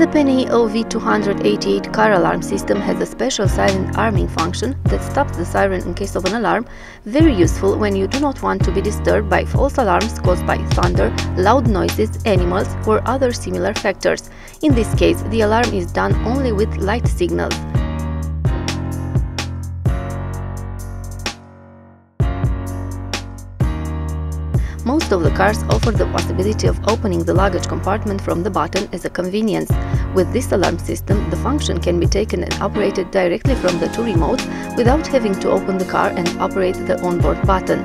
The PNI OV288 car alarm system has a special silent arming function that stops the siren in case of an alarm, very useful when you do not want to be disturbed by false alarms caused by thunder, loud noises, animals or other similar factors. In this case, the alarm is done only with light signals. Most of the cars offer the possibility of opening the luggage compartment from the bottom as a convenience. With this alarm system, the function can be taken and operated directly from the two remotes without having to open the car and operate the onboard button.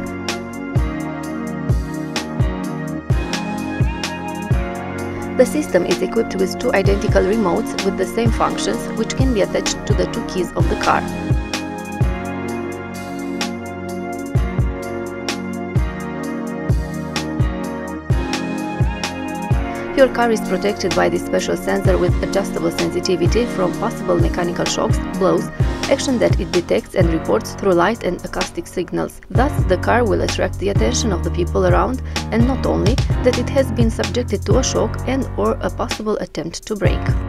The system is equipped with two identical remotes with the same functions, which can be attached to the two keys of the car. Your car is protected by this special sensor with adjustable sensitivity from possible mechanical shocks, blows, action that it detects and reports through light and acoustic signals. Thus, the car will attract the attention of the people around, and not only that it has been subjected to a shock and/or a possible attempt to brake.